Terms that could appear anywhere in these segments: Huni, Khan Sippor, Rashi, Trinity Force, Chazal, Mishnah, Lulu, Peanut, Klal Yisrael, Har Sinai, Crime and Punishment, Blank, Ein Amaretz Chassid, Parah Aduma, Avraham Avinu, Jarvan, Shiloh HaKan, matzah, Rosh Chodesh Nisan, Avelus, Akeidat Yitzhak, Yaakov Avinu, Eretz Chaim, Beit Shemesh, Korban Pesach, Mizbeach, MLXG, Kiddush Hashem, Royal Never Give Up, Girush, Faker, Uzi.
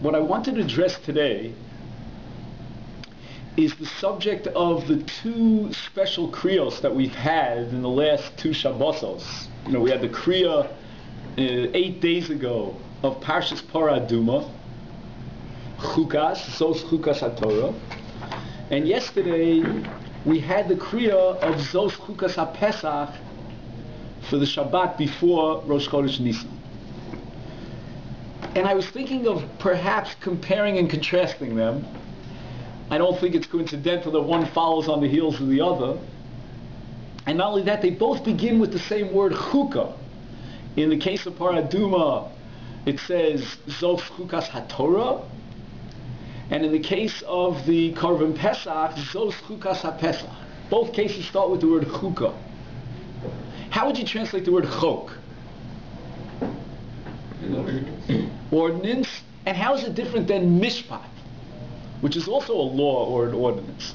What I wanted to address today is the subject of the two special kriyos that we've had in the last two Shabbosos. You know, we had the kriya 8 days ago of Parshas Parah Aduma, Chukas, Zos Chukas HaTorah, and yesterday we had the kriya of Zos Chukas HaPesach for the Shabbat before Rosh Chodesh Nisan. And I was thinking of perhaps comparing and contrasting them. I don't think it's coincidental that one follows on the heels of the other. And not only that, they both begin with the same word, chukah. In the case of Parah Aduma, it says, Zos Chukas HaTorah. And in the case of the Korban Pesach, Zos Chukas HaPesach. Both cases start with the word chukah. How would you translate the word chok? Ordinance. And how is it different than mishpat, which is also a law or an ordinance?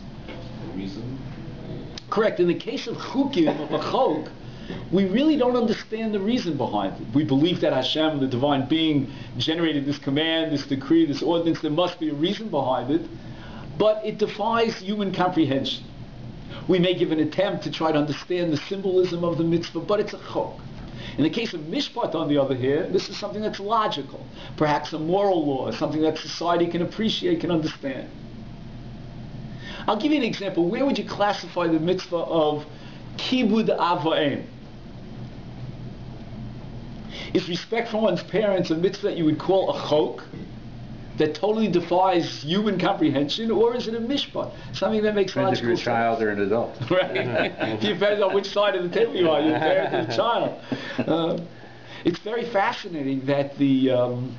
Reason. Correct. In the case of chukim, of a chok, we really don't understand the reason behind it. We believe that Hashem, the divine being, generated this command, this decree, this ordinance. There must be a reason behind it, but it defies human comprehension. We may give an attempt to try to understand the symbolism of the mitzvah, but it's a chok. In the case of mishpat, on the other hand, this is something that's logical, perhaps a moral law, something that society can appreciate, can understand. I'll give you an example. Where would you classify the mitzvah of Kibud Av Vaem? Is respect for one's parents a mitzvah that you would call a chok, that totally defies human comprehension, or is it a mishpat, something that makes logical sense? Depends if you're a child or an adult. Right? Depends on which side of the table you are, your parent or the child. It's very fascinating that the Orach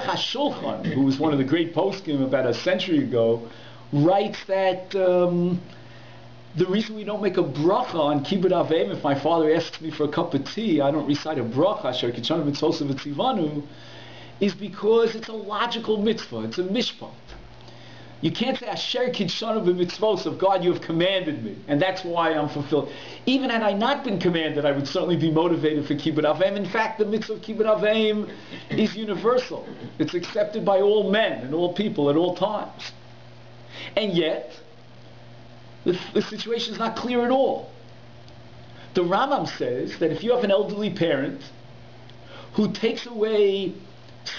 HaShulchan, who was one of the great poskim about a century ago, writes that the reason we don't make a bracha on Kibud Av Vaem, if my father asks me for a cup of tea, I don't recite a bracha, Sherkichanu Mitzvosav Tzivanu, is because it's a logical mitzvah, it's a mishpat. You can't say, Asher Kidshanu B'mitzvos, of God, you have commanded me, and that's why I'm fulfilled. Even had I not been commanded, I would certainly be motivated for Kibud Av Vaem. In fact, the mitzvah of Kibud Av Vaem is universal. It's accepted by all men and all people at all times. And yet, the situation is not clear at all. The Rambam says that if you have an elderly parent who takes away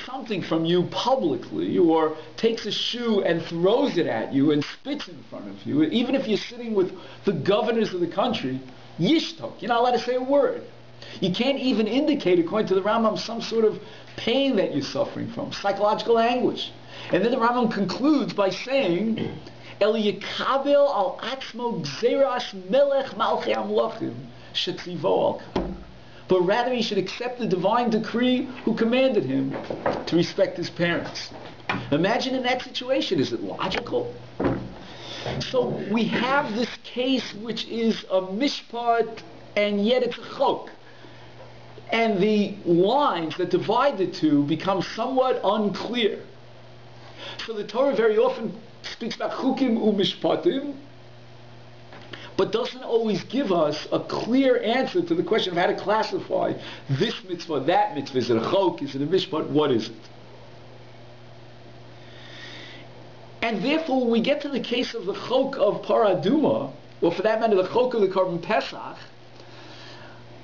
something from you publicly, or takes a shoe and throws it at you and spits in front of you, even if you're sitting with the governors of the country, yishtok, you're not allowed to say a word. You can't even indicate, according to the Rambam, some sort of pain that you're suffering from, psychological anguish. And then the Rambam concludes by saying, El yikabel al atzmo gzeras melech malchei amlochim shetzivo al kan. But rather he should accept the divine decree who commanded him to respect his parents. Imagine in that situation, is it logical? So we have this case which is a mishpat and yet it's a chok. And the lines that divide the two become somewhat unclear. So the Torah very often speaks about chukim u'mishpatim, but doesn't always give us a clear answer to the question of how to classify this mitzvah, that mitzvah. Is it a chok? Is it a mishpat? What is it? And therefore, when we get to the case of the chok of Parah Aduma, or for that matter, the chok of the Korban Pesach,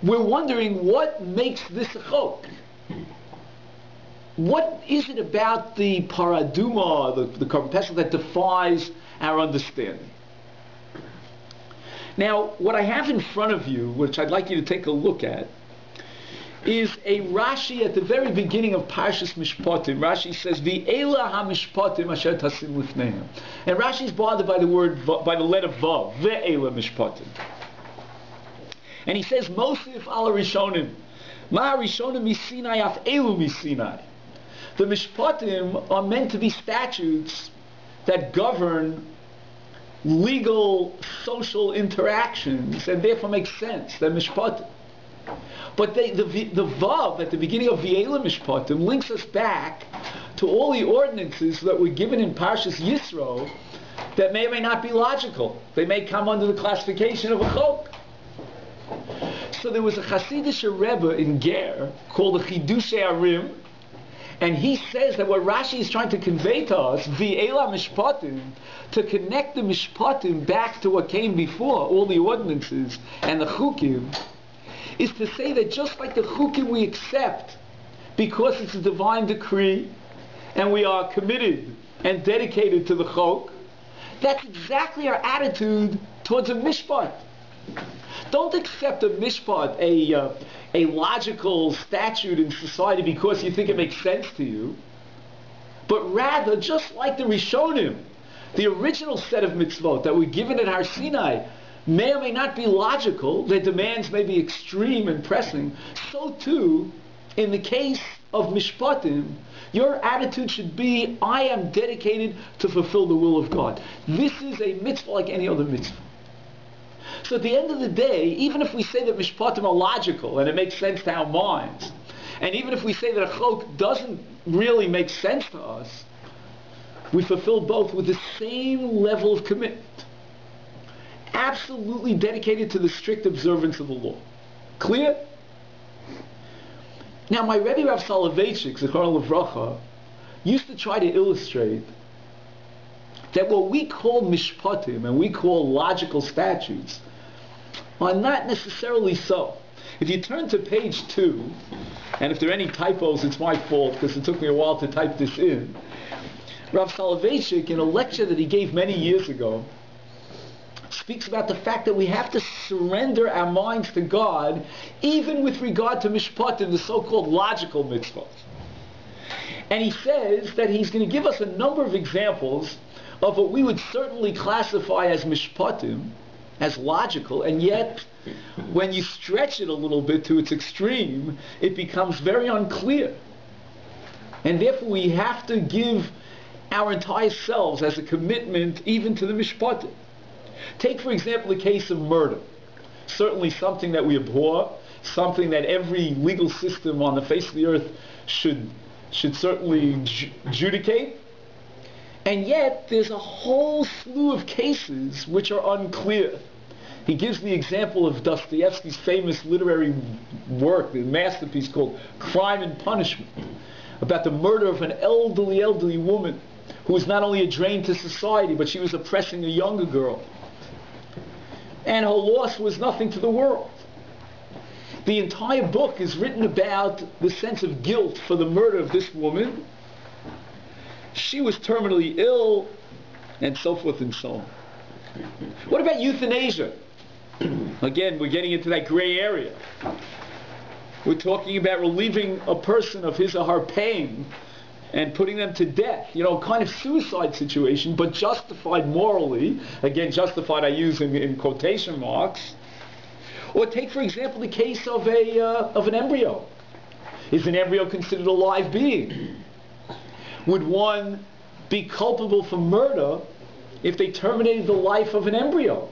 we're wondering what makes this a chok? What is it about the Parah Aduma, the Korban Pesach, that defies our understanding? Now, what I have in front of you, which I'd like you to take a look at, is a Rashi at the very beginning of Parshas Mishpatim. Rashi says, "V'eila ha-mishpatim asher tasim lifneihem." And Rashi's bothered by the word, by the letter Vav, V'eila mishpatim. And he says, "Mosif ala Rishonim, ma Rishonim misinai af elu misinai." The Mishpatim are meant to be statutes that govern legal, social interactions, and therefore makes sense, they're mishpatim. But the vav at the beginning of V'eila mishpatim links us back to all the ordinances that were given in Parshis Yisro that may or may not be logical. They may come under the classification of a chok. So there was a Hasidic Rebbe in Ger called the Chidushei Arim, And he says that what Rashi is trying to convey to us, V'ela Mishpatim, to connect the Mishpatim back to what came before, all the ordinances and the Chukim, is to say that just like the Chukim we accept because it's a divine decree and we are committed and dedicated to the Chok, that's exactly our attitude towards a Mishpat. Don't accept a Mishpat, a logical statute in society because you think it makes sense to you, but rather, just like the Rishonim, the original set of mitzvot that were given at Har Sinai may or may not be logical, their demands may be extreme and pressing, so too, in the case of Mishpatim, your attitude should be, I am dedicated to fulfill the will of God. This is a mitzvah like any other mitzvah. So at the end of the day, even if we say that Mishpatim are logical and it makes sense to our minds, and even if we say that a Chok doesn't really make sense to us, we fulfill both with the same level of commitment. Absolutely dedicated to the strict observance of the law. Clear? Now my Rebbe Rav Soloveitchik, Zichrono Livracha, used to try to illustrate that what we call mishpatim and we call logical statutes are not necessarily so. If you turn to page 2, and if there are any typos, it's my fault because it took me a while to type this in. Rav Soloveitchik, in a lecture that he gave many years ago, speaks about the fact that we have to surrender our minds to God even with regard to mishpatim, the so-called logical mitzvot. And he says that he's going to give us a number of examples of what we would certainly classify as mishpatim, as logical, and yet when you stretch it a little bit to its extreme, it becomes very unclear. And therefore we have to give our entire selves as a commitment even to the mishpatim. Take, for example, the case of murder. Certainly something that we abhor, something that every legal system on the face of the earth should certainly adjudicate. And yet, there's a whole slew of cases which are unclear. He gives the example of Dostoevsky's famous literary work, the masterpiece called Crime and Punishment, about the murder of an elderly woman who was not only a drain to society, but she was oppressing a younger girl. And her loss was nothing to the world. The entire book is written about the sense of guilt for the murder of this woman. She was terminally ill, and so forth and so on. What about euthanasia? Again, we're getting into that gray area. We're talking about relieving a person of his or her pain and putting them to death, you know, kind of suicide situation, but justified morally. Again, justified I use in quotation marks. Or take, for example, the case of an embryo. Is an embryo considered a live being? Would one be culpable for murder if they terminated the life of an embryo?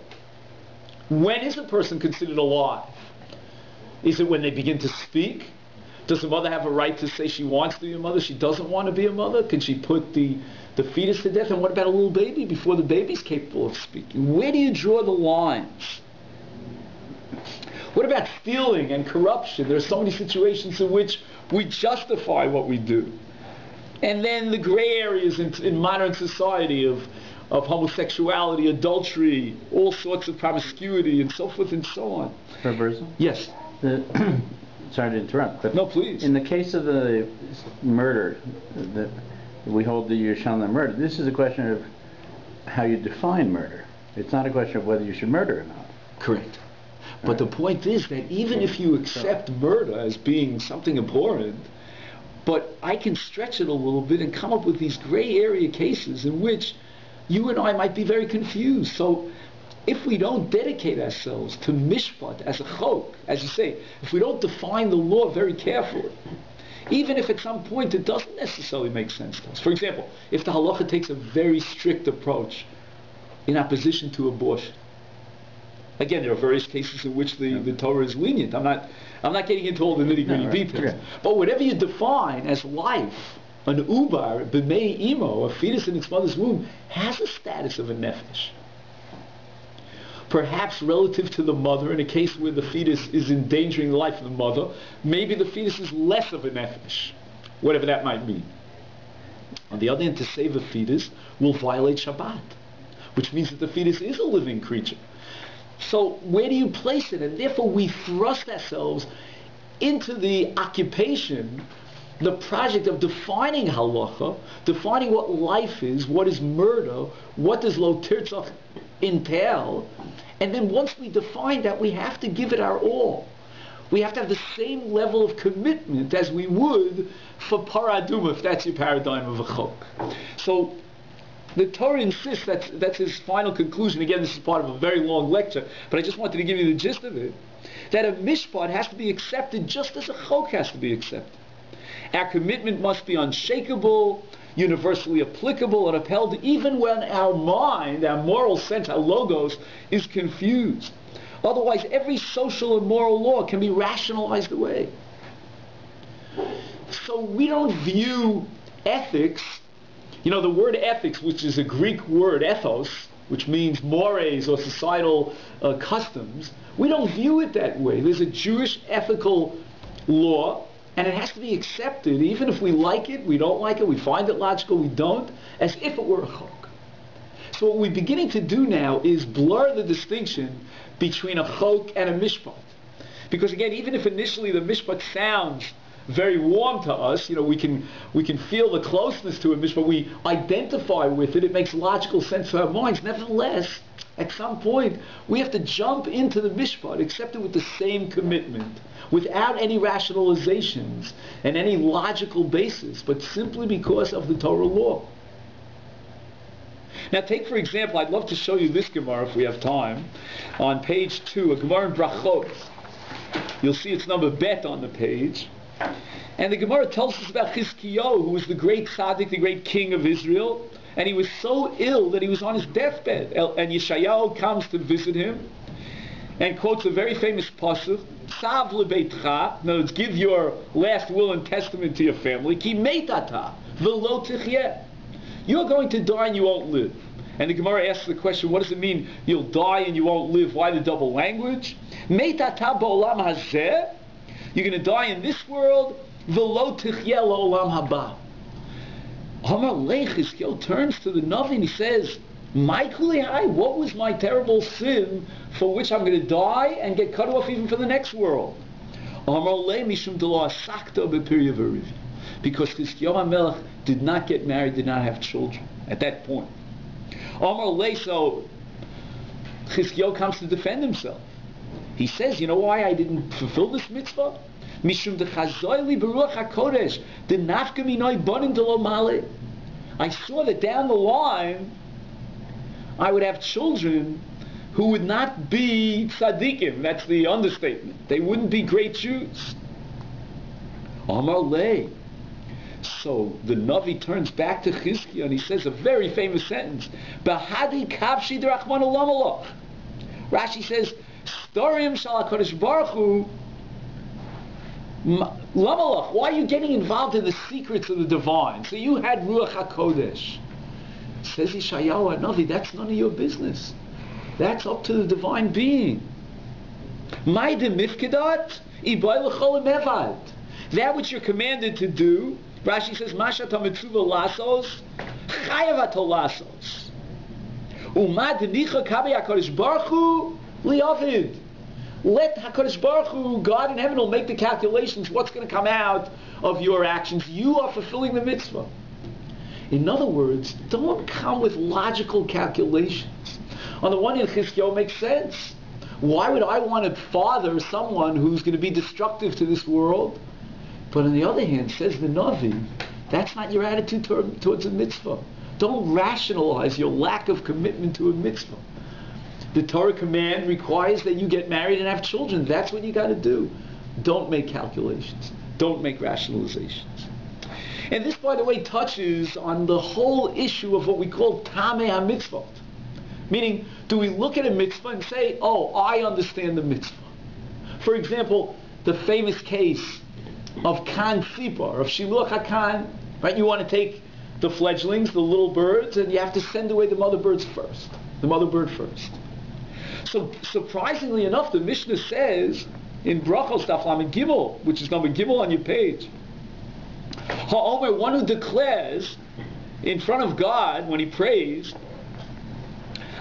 When is a person considered alive? Is it when they begin to speak? Does the mother have a right to say she wants to be a mother, she doesn't want to be a mother? Can she put the fetus to death? And what about a little baby before the baby's capable of speaking? Where do you draw the lines? What about stealing and corruption? There are so many situations in which we justify what we do. And then the gray areas in modern society of homosexuality, adultery, all sorts of promiscuity, and so forth and so on. Perversion? Yes. Sorry to interrupt. But no, please. In the case of the murder, that we hold the Yerushalmi murder, this is a question of how you define murder. It's not a question of whether you should murder or not. Correct. But right. The point is that even if you accept murder as being something abhorrent, but I can stretch it a little bit and come up with these gray area cases in which you and I might be very confused. So if we don't dedicate ourselves to mishpat as a chok, as you say, if we don't define the law very carefully, even if at some point it doesn't necessarily make sense to us. For example, if the halacha takes a very strict approach in opposition to abortion. Again, there are various cases in which the Torah is lenient. I'm not getting into all the nitty-gritty details. Okay. But whatever you define as life, an ubar, b'mei imo, a fetus in its mother's womb, has a status of a nefesh. Perhaps relative to the mother, in a case where the fetus is endangering the life of the mother, maybe the fetus is less of a nefesh. whatever that might mean. On the other hand, to save a fetus will violate Shabbat, which means that the fetus is a living creature. So where do you place it? And therefore we thrust ourselves into the occupation, the project of defining halacha, defining what life is, what is murder, what does lo tirtzach entail, and then once we define that, we have to give it our all. We have to have the same level of commitment as we would for Parah Aduma, if that's your paradigm of a chok. So the Torah insists, that's his final conclusion. Again, this is part of a very long lecture, but I just wanted to give you the gist of it, that a mishpat has to be accepted just as a chok has to be accepted. Our commitment must be unshakable, universally applicable, and upheld even when our mind, our moral sense, our logos, is confused. Otherwise, every social and moral law can be rationalized away. So we don't view ethics, you know, the word ethics, which is a Greek word, ethos, which means mores or societal customs, we don't view it that way. There's a Jewish ethical law, and it has to be accepted, even if we like it, we don't like it, we find it logical, we don't, as if it were a chok. So what we're beginning to do now is blur the distinction between a chok and a mishpat. Because again, even if initially the mishpat sounds very warm to us, you know, we can feel the closeness to a mishpat, we identify with it, it makes logical sense to our minds. Nevertheless, at some point, we have to jump into the mishpat, accept it with the same commitment, without any rationalizations and any logical basis, but simply because of the Torah law. Now take for example, I'd love to show you this Gemara if we have time, on page 2, a Gemara in Brachos. You'll see its number bet on the page. And the Gemara tells us about Chizkiyo, who was the great tzaddik, the great king of Israel, and he was so ill that he was on his deathbed, and Yeshayahu comes to visit him, and quotes a very famous pasuk, Sav lebeitcha, in other words, give your last will and testament to your family, ki meitata v'lo tichyeh. You're going to die and you won't live. And the Gemara asks the question, what does it mean, you'll die and you won't live? Why the double language? Meitata ba'olam hazeh, you're going to die in this world, v'lo tichyeh la'olam haba. Amar leich, Chizkiyo turns to the Navi and he says, my kulihai, what was my terrible sin for which I'm going to die and get cut off even for the next world? Amar le mishum delo asakta b'pirya v'rivya. Because Chizkiyo HaMelech did not get married, did not have children at that point. Amar le, so Chizkiyo comes to defend himself. He says, you know why I didn't fulfill this mitzvah? Mishum dechazoi li beruach hakodesh, denafka minoi bonim delo male. I saw that down the line I would have children who would not be tzaddikim. That's the understatement. They wouldn't be great Jews. Amar le. So the Navi turns back to Chizkiyo and he says a very famous sentence. Bahadi kapshi derachman olam aloch. Rashi says, Storim shal HaKadosh Baruch Hu lamaloch. Why are you getting involved in the secrets of the divine? So you had Ruach HaKodesh. Says Yeshayahu HaNavi, that's none of your business. That's up to the divine being. That which you're commanded to do, Rashi says, Masha tamitzuva lasos, chayav ato lasos. Umad nicha kabe HaKadosh Baruch Hu li'avid. Let HaKadosh Baruch Hu, God in heaven, will make the calculations, what's going to come out of your actions. You are fulfilling the mitzvah. In other words, don't come with logical calculations. On the one hand, Chizkiyo makes sense. Why would I want to father someone who's going to be destructive to this world? But on the other hand, says the Navi, that's not your attitude towards a mitzvah. Don't rationalize your lack of commitment to a mitzvah. The Torah command requires that you get married and have children. That's what you got to do. Don't make calculations. Don't make rationalizations. And this, by the way, touches on the whole issue of what we call tamei ha-mitzvot. Meaning, do we look at a mitzvah and say, oh, I understand the mitzvah? For example, the famous case of Khan Sippor, of Shiloh HaKan, right? You want to take the fledglings, the little birds, and you have to send away the mother birds first. The mother bird first. So, surprisingly enough, the Mishnah says in Brachos, Daf Lamigibol, which is number Gimel on your page, However, one who declares in front of God when he prays,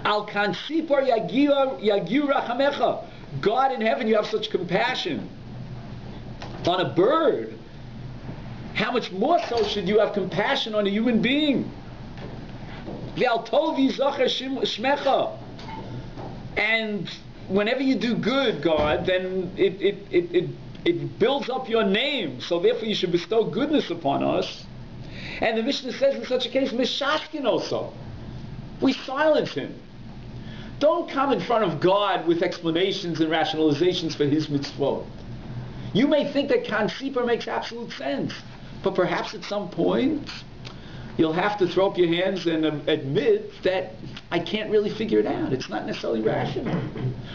Al Khan Sippor Yagiu Rachamecha, God in heaven, you have such compassion on a bird. How much more so should you have compassion on a human being? And whenever you do good, God, then it builds up your name, so therefore you should bestow goodness upon us. And the Mishnah says in such a case, Mishashkin also. We silence him. Don't come in front of God with explanations and rationalizations for his mitzvot. You may think that Khan Sippor makes absolute sense, but perhaps at some point you'll have to throw up your hands and admit that I can't really figure it out. It's not necessarily rational.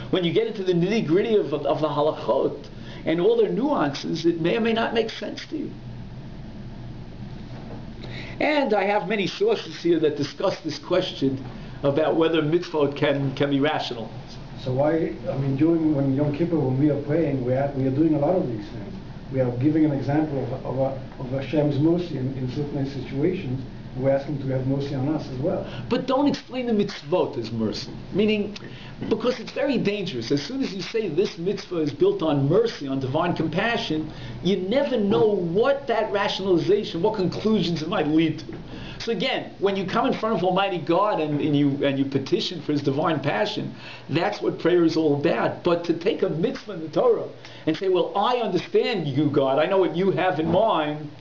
When you get into the nitty-gritty of the halachot and all their nuances, it may or may not make sense to you. And I have many sources here that discuss this question about whether mitzvot can be rational. So why, I mean, when Yom Kippur, when we are praying, we are doing a lot of these things. We are giving an example of Hashem's mercy in certain situations. We're asking to have mercy on us as well. But don't explain the mitzvot as mercy. Meaning, because it's very dangerous. As soon as you say this mitzvah is built on mercy, on divine compassion, you never know what that rationalization, what conclusions it might lead to. So again, when you come in front of Almighty God and you petition for His divine passion, that's what prayer is all about. But to take a mitzvah in the Torah and say, well, I understand you, God. I know what you have in mind.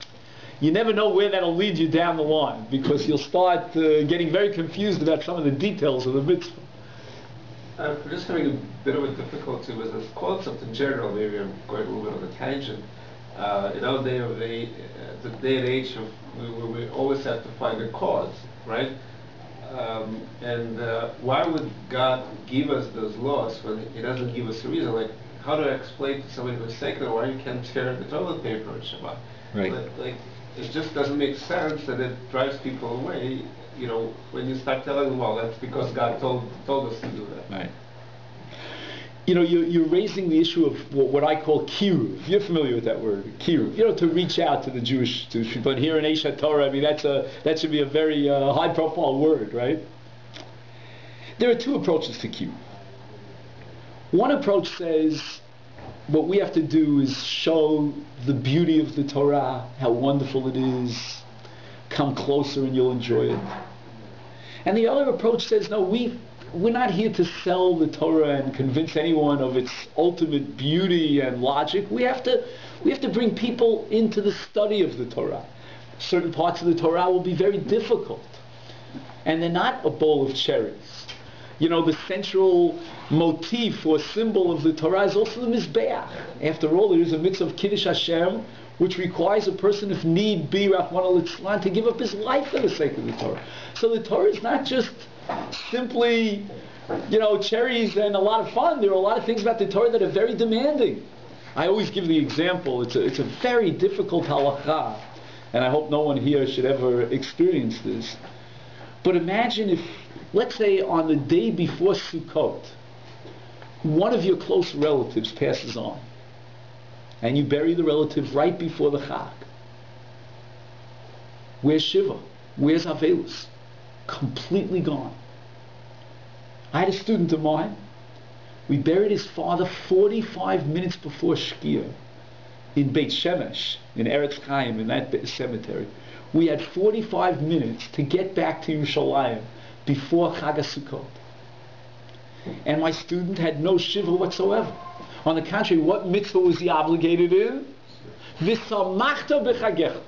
You never know where that'll lead you down the line, because you'll start getting very confused about some of the details of the mitzvah. We're just having a bit of a difficulty with this concept in general. Maybe I'm going a little bit on a tangent. In our day of the day and age of, we always have to find a cause, right? Why would God give us those laws when He doesn't give us a reason? Like, how do I explain to somebody who's sacred why you can't tear the toilet paper on Shabbat? Right. Like, it just doesn't make sense, and it drives people away, you know, when you start telling them, well, that's because God told us to do that. Right. You know, you're raising the issue of what I call kiruv. You're familiar with that word, kiruv. You know, to reach out to the Jewish people. And here in Eishat Torah, I mean, that should be a very high-profile word, right? There are two approaches to kiruv. One approach says, what we have to do is show the beauty of the Torah, how wonderful it is, come closer and you'll enjoy it. And the other approach says, no, we're not here to sell the Torah and convince anyone of its ultimate beauty and logic. We have to bring people into the study of the Torah. Certain parts of the Torah will be very difficult, and they're not a bowl of cherries. You know, the central motif or symbol of the Torah is also the Mizbeach. After all, there is a mitzvah of Kiddush Hashem, which requires a person, if need be, Rachmana Litzlan, to give up his life for the sake of the Torah. So the Torah is not just simply, you know, cherries and a lot of fun. There are a lot of things about the Torah that are very demanding. I always give the example. It's a very difficult halakha, and I hope no one here should ever experience this. But imagine if, let's say, on the day before Sukkot, one of your close relatives passes on, and you bury the relative right before the Chag. Where's Shiva? Where's Avelus? Completely gone. I had a student of mine. We buried his father 45 minutes before Shkia in Beit Shemesh, in Eretz Chaim, in that cemetery. We had 45 minutes to get back to Yerushalayim before Chag HaSukkot. And my student had no shiva whatsoever. On the contrary, what mitzvah was he obligated in? V'samachta b'chagecha.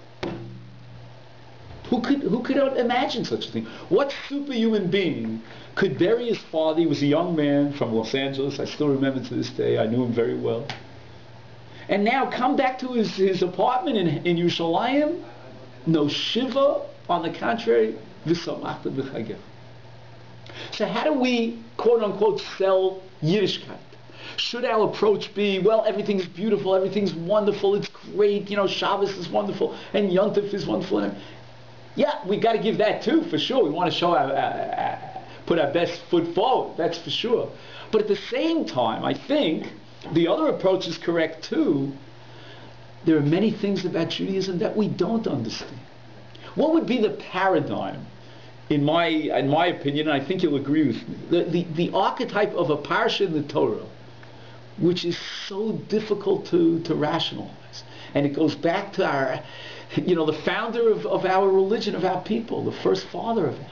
Who could imagine such a thing? What superhuman being could bury his father? He was a young man from Los Angeles. I still remember to this day. I knew him very well. And now come back to his apartment in Yerushalayim. No shiva, on the contrary, v'samachta b'chagecha. So how do we, quote-unquote, sell Yiddishkeit? Should our approach be, well, everything's beautiful, everything's wonderful, it's great, you know, Shabbos is wonderful, and Yom Tov is wonderful. And yeah, we got to give that too, for sure. We want to show put our best foot forward, that's for sure. But at the same time, I think the other approach is correct too, There are many things about Judaism that we don't understand. What would be the paradigm, in my opinion, and I think you'll agree with me, the archetype of a parsha in the Torah, which is so difficult to rationalize. And it goes back to our, the founder of our religion, of our people, the first father of ours.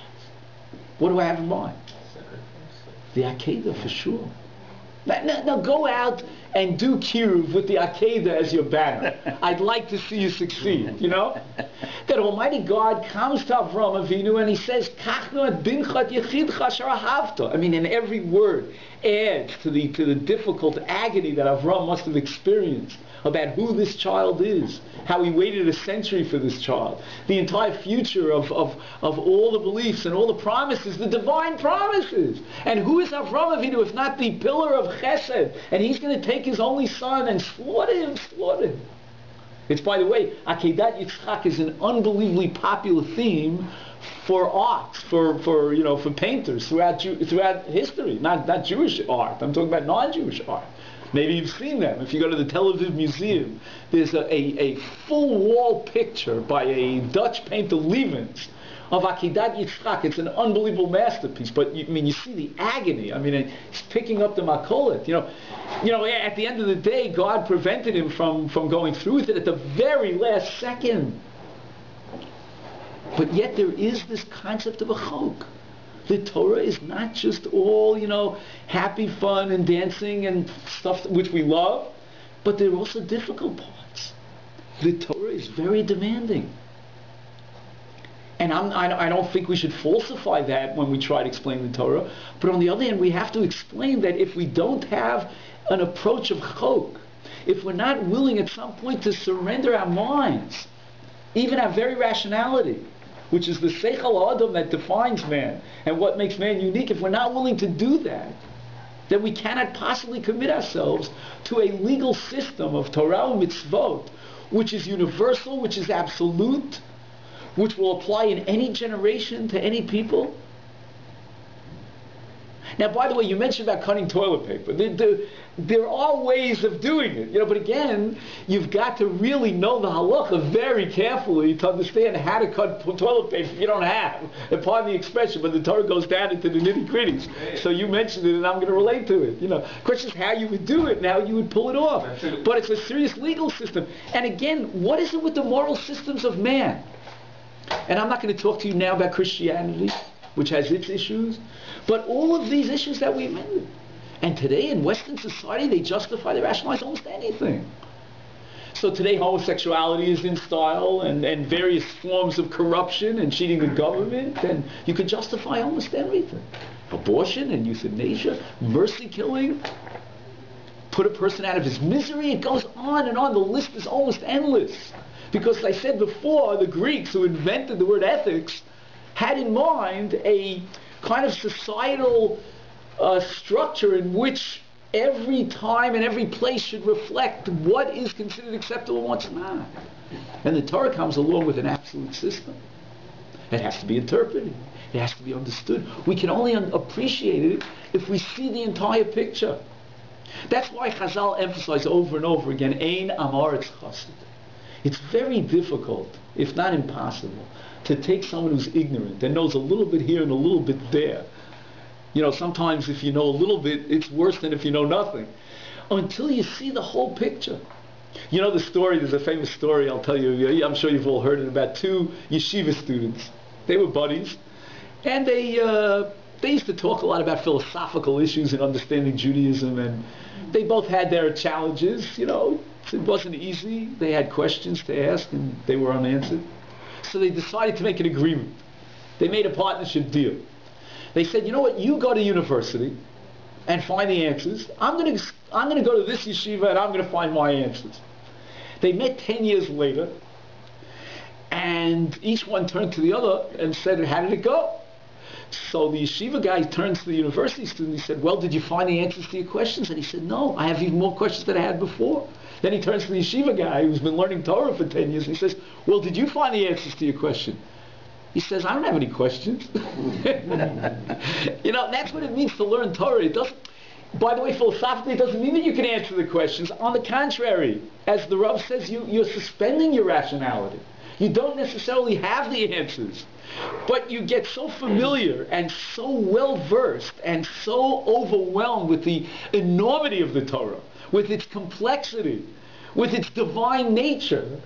What do I have in mind? The Akedah, for sure. Now go out and do kiruv with the Akedah as your banner. I'd like to see you succeed, That Almighty God comes to Avraham Avinu and he says, I mean, in every word adds to the difficult agony that Avraham must have experienced about who this child is, how he waited a century for this child, the entire future of all the beliefs and all the promises, the divine promises. And who is Avraham Avinu if not the pillar of Chesed? And he's going to take his only son and slaughter him. It's, by the way, Akeidat Yitzhak is an unbelievably popular theme for art, for painters throughout history, not Jewish art. I'm talking about non-Jewish art. Maybe you've seen them. If you go to the Tel Aviv Museum, there's a full wall picture by a Dutch painter, Levens, of Akedat Yitzhak. It's an unbelievable masterpiece. But you see the agony. I mean, he's picking up the makolet. At the end of the day, God prevented him from going through with it at the very last second. But yet there is this concept of a chok. The Torah is not just all, happy fun and dancing and stuff which we love, but there are also difficult parts. The Torah is very demanding. And I don't think we should falsify that when we try to explain the Torah. But on the other hand, we have to explain that if we don't have an approach of chok, if we're not willing at some point to surrender our minds, even our very rationality, which is the seichel adam that defines man and what makes man unique, if we're not willing to do that, then we cannot possibly commit ourselves to a legal system of Torah and mitzvot, which is universal, which is absolute, which will apply in any generation to any people. Now, by the way, you mentioned about cutting toilet paper. There are ways of doing it, but again, you've got to really know the halacha very carefully to understand how to cut toilet paper if you don't have. And pardon the expression, but the Torah goes down into the nitty-gritties. So you mentioned it, and I'm going to relate to it. The question is how you would do it and how you would pull it off. But it's a serious legal system. And again, what is it with the moral systems of man? And I'm not going to talk to you now about Christianity, which has its issues, but all of these issues that we mentioned. And today in Western society, they justify, they rationalize almost anything. So today homosexuality is in style, and various forms of corruption and cheating the government, and you can justify almost everything. Abortion and euthanasia, mercy killing, put a person out of his misery, it goes on and on, the list is almost endless. Because as I said before, the Greeks who invented the word ethics had in mind a kind of societal structure in which every time and every place should reflect what is considered acceptable and what's not. And the Torah comes along with an absolute system. It has to be interpreted. It has to be understood. We can only appreciate it if we see the entire picture. That's why Chazal emphasized over and over again, Ein Amaretz Chassid. It's very difficult, if not impossible, to take someone who's ignorant and knows a little bit here and a little bit there. Sometimes if you know a little bit, it's worse than if you know nothing. Until you see the whole picture. The story, there's a famous story I'll tell you, I'm sure you've all heard it, about two yeshiva students. They were buddies. And they used to talk a lot about philosophical issues and understanding Judaism. And they both had their challenges, It wasn't easy. They had questions to ask and they were unanswered. So they decided to make an agreement. They made a partnership deal. They said, you go to university and find the answers. I'm going to go to this yeshiva and I'm going to find my answers. They met 10 years later, and each one turned to the other and said, how did it go? So the yeshiva guy turns to the university student and he said, well, did you find the answers to your questions? And he said, no, I have even more questions than I had before. Then he turns to the yeshiva guy who's been learning Torah for 10 years and he says, well, did you find the answers to your question? He says, I don't have any questions. That's what it means to learn Torah. It doesn't, By the way, philosophically, it doesn't mean that you can answer the questions. On the contrary, as the Rav says, you're suspending your rationality. You don't necessarily have the answers, but you get so familiar and so well-versed and so overwhelmed with the enormity of the Torah, with its complexity, with its divine nature.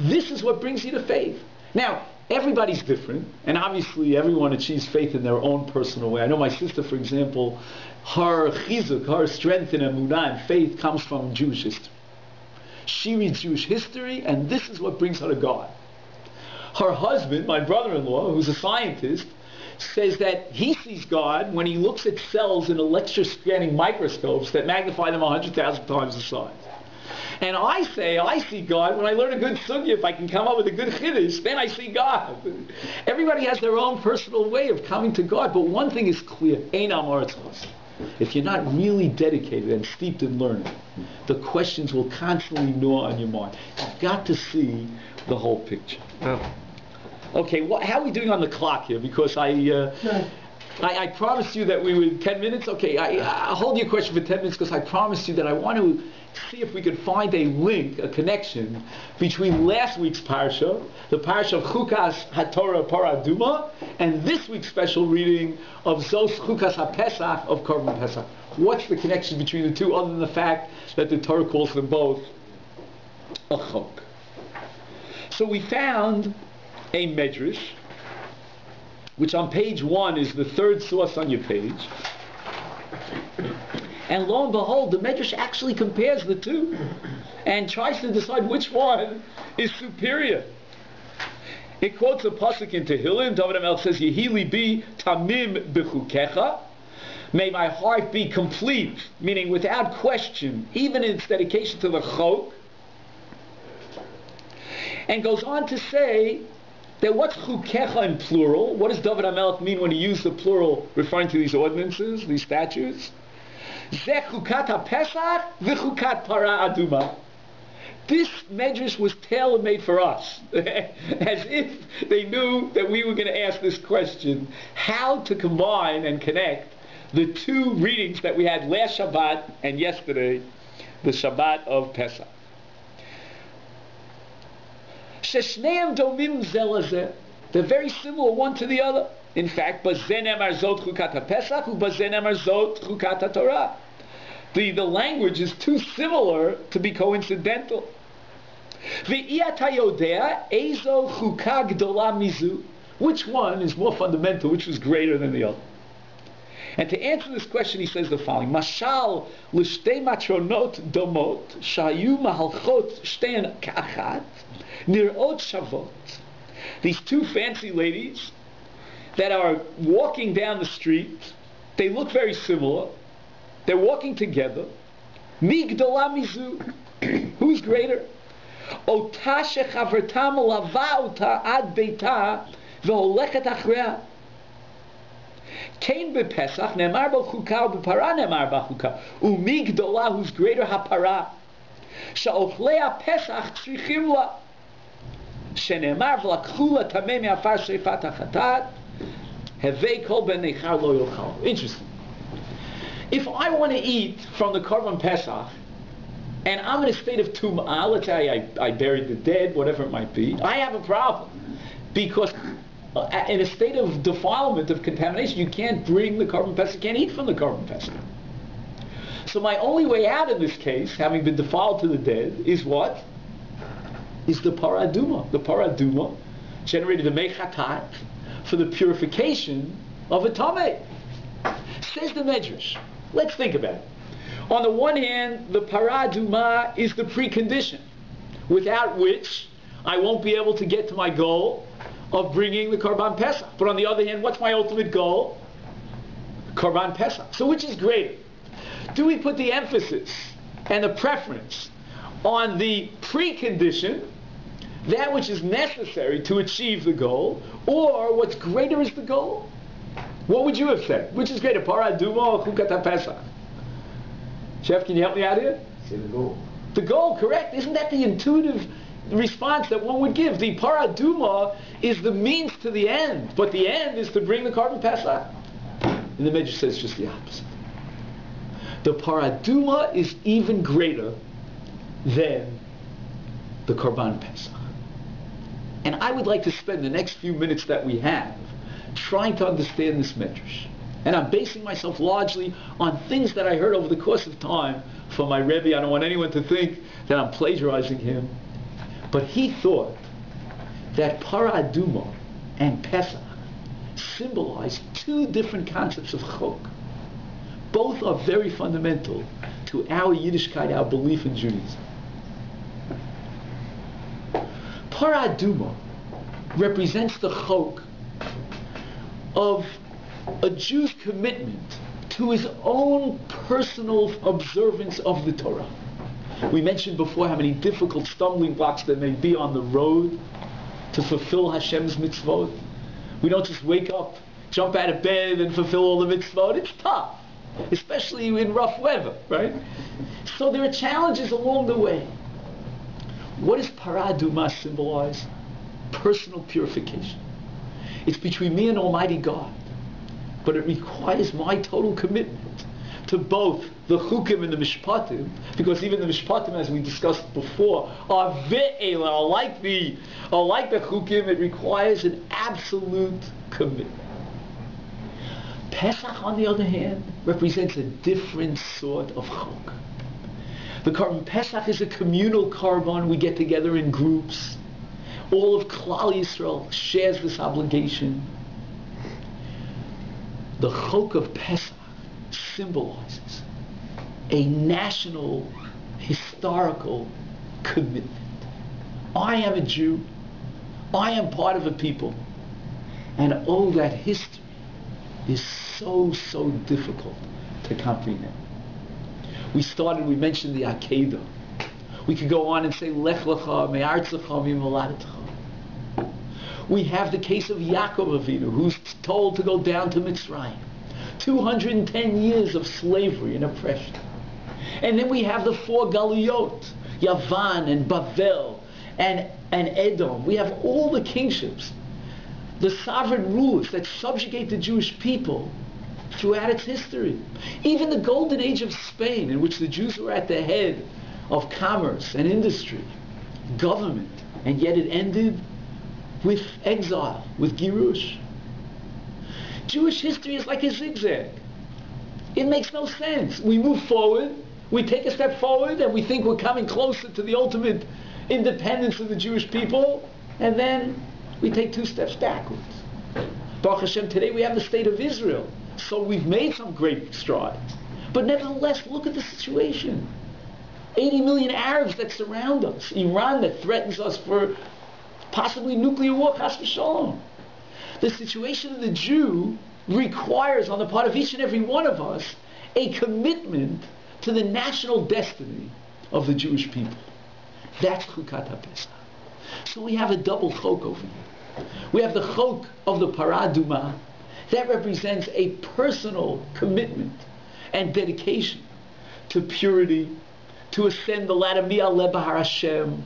This is what brings you to faith. Now, everybody's different, and obviously everyone achieves faith in their own personal way. I know my sister, for example, her chizuk, her strength in emunah and faith comes from Jewish history. She reads Jewish history, and this is what brings her to God. Her husband, my brother-in-law, who's a scientist, says that he sees God when he looks at cells in electron scanning microscopes that magnify them 100,000 times the size. And I say, I see God when I learn a good sugya. If I can come up with a good chiddush, then I see God. Everybody has their own personal way of coming to God, but one thing is clear, ein amaretzos. If you're not really dedicated and steeped in learning, the questions will constantly gnaw on your mind. You've got to see the whole picture. Oh. Okay, how are we doing on the clock here? Because I promised you that we would 10 minutes. Okay, I'll hold your question for 10 minutes because I promised you that I want to see if we could find a link, a connection, between last week's parsha, the parsha of Chukas HaTorah Parah Aduma, and this week's special reading of Zos Chukas HaPesach of Korban Pesach. What's the connection between the two other than the fact that the Torah calls them both a chok? So we found a medrash, which on page 1 is the third source on your page. And lo and behold, the Medrash actually compares the two and tries to decide which one is superior. It quotes a pasuk in Tehillim. David HaMelech says, Yehi libi tamim b'chukecha. May my heart be complete, meaning without question, even in its dedication to the chok. And goes on to say that what's chukecha in plural? What does David HaMelech mean when he used the plural referring to these ordinances, these statutes? Zeh chukat haPesach v'chukat Parah Aduma. This medrash was tailor-made for us, as if they knew that we were going to ask this question, how to combine and connect the two readings that we had last Shabbat and yesterday, the Shabbat of Pesach. Sheshneim domim zeh lazeh. They're very similar one to the other. In fact, bazen emar zot chukat haPesach, ubazen emar zot chukat haTorah. The language is too similar to be coincidental. Which one is more fundamental, which is greater than the other? And to answer this question, he says the following: Mashal l'shtei matronot domot shayu mahalchot shtein ka'achat nir'ot shavot. These two fancy ladies that are walking down the street, they look very similar, they're walking together. Mi gdola mizu, who's greater? Ota shechaverta melava ota ad beita veholechet achreha. Kain bepesach ne'mar b'chuka u'b'para ne'mar b'chuka. Umi gdola, who's greater, ha'para. Sha'ochlea pesach tzrichim la. She'ne'mar v'lakchu la tamei me'afar sheifat ha'chatat. Hevei kol ben nechar lo yochal. Interesting. If I want to eat from the Korban Pesach, and I'm in a state of tum'ah, let's say I buried the dead, whatever it might be, I have a problem. Because in a state of defilement, of contamination, you can't bring the Korban Pesach, you can't eat from the Korban Pesach. So my only way out in this case, having been defiled to the dead, is what? Is the Parah Aduma. The Parah Aduma generated the mechatat for the purification of a tameh. Says the Medrash. Let's think about it. On the one hand, the Parah Aduma is the precondition, without which I won't be able to get to my goal of bringing the Korban Pesach. But on the other hand, what's my ultimate goal? Korban Pesach. So which is greater? Do we put the emphasis and the preference on the precondition, that which is necessary to achieve the goal, or what's greater is the goal? What would you have said? Which is greater, Parah Aduma or Chukat HaPesach? Chef, can you help me out here? Say the goal. The goal, correct. Isn't that the intuitive response that one would give? The Parah Aduma is the means to the end, but the end is to bring the Korban Pesach. And the Medrash says just the opposite. The Paraduma is even greater than the Korban Pesach. And I would like to spend the next few minutes that we have trying to understand this medrash. And I'm basing myself largely on things that I heard over the course of time from my Rebbe. I don't want anyone to think that I'm plagiarizing him. But he thought that Parah Aduma and Pesach symbolize two different concepts of Chok. Both are very fundamental to our Yiddishkeit, our belief in Judaism. Parah Aduma represents the Chok of a Jew's commitment to his own personal observance of the Torah. We mentioned before how many difficult stumbling blocks there may be on the road to fulfill Hashem's mitzvot. We don't just wake up, jump out of bed, and fulfill all the mitzvot. It's tough, especially in rough weather, right? So there are challenges along the way. What does Parah Aduma symbolize? Personal purification. It's between me and Almighty God, but it requires my total commitment to both the Chukim and the Mishpatim, because even the Mishpatim, as we discussed before, are ve'ela, are like the Chukim. It requires an absolute commitment. Pesach, on the other hand, represents a different sort of Chok. The Korban Pesach is a communal Korban. We get together in groups. All of Klal Yisrael shares this obligation. The Chok of Pesach symbolizes a national, historical commitment. I am a Jew. I am part of a people. And all that history is so difficult to comprehend. We mentioned the Akedah. We could go on and say, Lech Lecha, Me'artzecha, Me'moladecha. We have the case of Yaakov Avinu, who's told to go down to Mitzrayim. 210 years of slavery and oppression. And then we have the four Galuyot, Yavan and Bavel and Edom. We have all the kingships, the sovereign rulers that subjugate the Jewish people throughout its history. Even the golden age of Spain, in which the Jews were at the head of commerce and industry, government, and yet it ended with exile, with Girush. Jewish history is like a zigzag. It makes no sense. We move forward, we take a step forward, and we think we're coming closer to the ultimate independence of the Jewish people, and then we take two steps backwards. Baruch Hashem, today we have the state of Israel, so we've made some great strides. But nevertheless, look at the situation. 80 million Arabs that surround us, Iran that threatens us for possibly nuclear war, chas v'shalom. The situation of the Jew requires, on the part of each and every one of us, a commitment to the national destiny of the Jewish people. That's Chukat HaPesach. So we have a double chok over here. We have the chok of the Parah Aduma that represents a personal commitment and dedication to purity, to ascend the ladder mi'aleh b'har Hashem,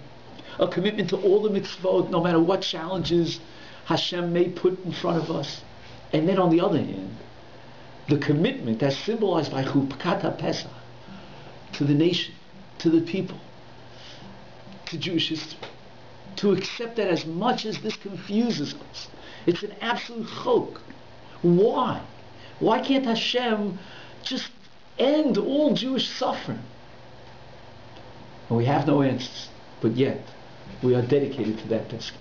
a commitment to all the mitzvot, no matter what challenges Hashem may put in front of us. And then on the other hand, the commitment that's symbolized by Chukat HaPesach to the nation, to the people, to Jewish history. To accept that as much as this confuses us, it's an absolute chok. Why? Why can't Hashem just end all Jewish suffering? And we have no answers, but yet we are dedicated to that destiny.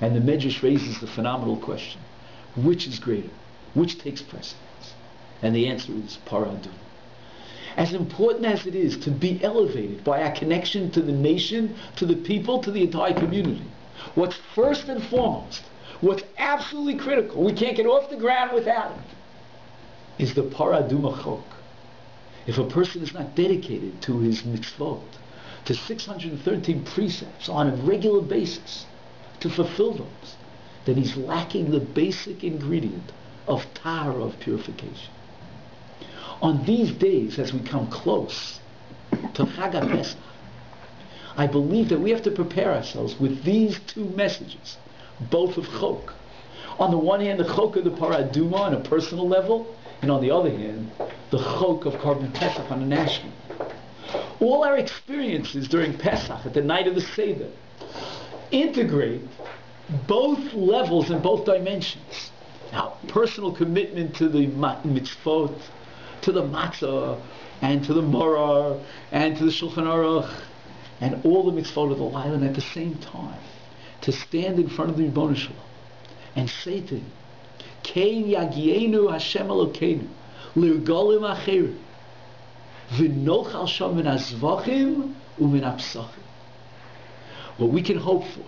And the Medrash raises the phenomenal question, which is greater? Which takes precedence? And the answer is Parah Aduma. As important as it is to be elevated by our connection to the nation, to the people, to the entire community, what's first and foremost, what's absolutely critical, we can't get off the ground without it, is the Parah Aduma Chok. If a person is not dedicated to his mitzvot, to 613 precepts on a regular basis, to fulfill those, then he's lacking the basic ingredient of tahara, of purification. On these days, as we come close to Chag HaPesach, I believe that we have to prepare ourselves with these two messages, both of Chok. On the one hand, the Chok of the Parah Aduma on a personal level, and on the other hand, the chok of Korban Pesach on a national. All our experiences during Pesach, at the night of the Seder, integrate both levels and both dimensions. Now, personal commitment to the mitzvot, to the matzah, and to the morar, and to the shulchan aruch, and all the mitzvot of the Lila, and at the same time, to stand in front of the Ribono Shel Olam and say to him, Kein Yagienu Hashem Elokeinu, Lirgolim Acherim, V'nochal Shom Min HaZvachim U'min HaPsachim. What we can hope for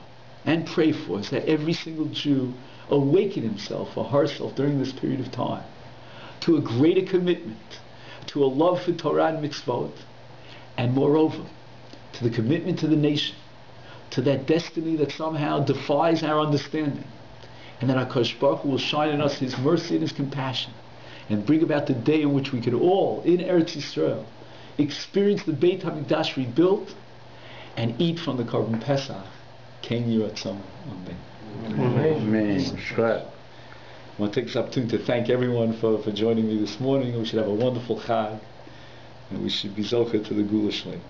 and pray for is that every single Jew awaken himself or herself during this period of time to a greater commitment, to a love for Torah and mitzvot, and moreover, to the commitment to the nation, to that destiny that somehow defies our understanding, and that HaKadosh Baruch Hu will shine in us His mercy and His compassion, and bring about the day in which we can all, in Eretz Yisrael, experience the Beit HaMikdash rebuilt, and eat from the Korban Pesach. Ken Yiratzon. Amen. Amen. I want to take this opportunity to thank everyone for joining me this morning. We should have a wonderful Chag, and we should be Zocher to the Gula Shleim.